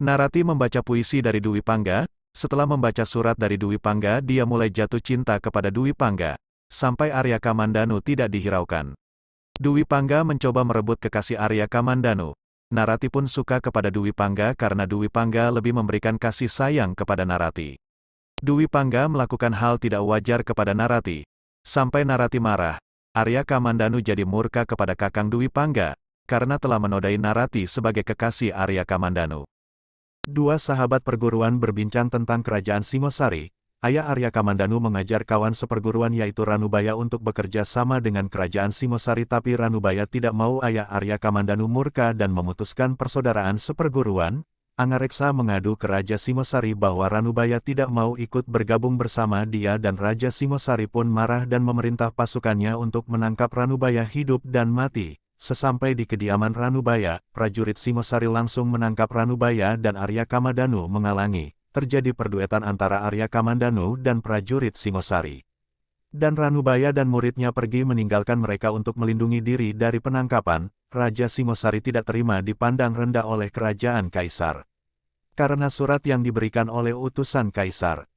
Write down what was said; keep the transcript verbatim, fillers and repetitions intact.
Narati membaca puisi dari Dewi Pangga. Setelah membaca surat dari Dewi Pangga, dia mulai jatuh cinta kepada Dewi Pangga, sampai Arya Kamandanu tidak dihiraukan. Dewi Pangga mencoba merebut kekasih Arya Kamandanu. Narati pun suka kepada Dewi Pangga karena Dewi Pangga lebih memberikan kasih sayang kepada Narati. Dewi Pangga melakukan hal tidak wajar kepada Narati. Sampai Narati marah, Arya Kamandanu jadi murka kepada Kakang Dewi Pangga, karena telah menodai Narati sebagai kekasih Arya Kamandanu. Dua sahabat perguruan berbincang tentang kerajaan Singosari. Ayah Arya Kamandanu mengajar kawan seperguruan yaitu Ranubaya untuk bekerja sama dengan kerajaan Singosari, tapi Ranubaya tidak mau. Ayah Arya Kamandanu murka dan memutuskan persaudaraan seperguruan. Angareksa mengadu ke Raja Singosari bahwa Ranubaya tidak mau ikut bergabung bersama dia, dan Raja Singosari pun marah dan memerintah pasukannya untuk menangkap Ranubaya hidup dan mati. Sesampai di kediaman Ranubaya, prajurit Singosari langsung menangkap Ranubaya dan Arya Kamandanu menghalangi. Terjadi perduetan antara Arya Kamandanu dan prajurit Singosari. Dan Ranubaya dan muridnya pergi meninggalkan mereka untuk melindungi diri dari penangkapan. Raja Singosari tidak terima dipandang rendah oleh kerajaan Kaisar. Karena surat yang diberikan oleh utusan Kaisar,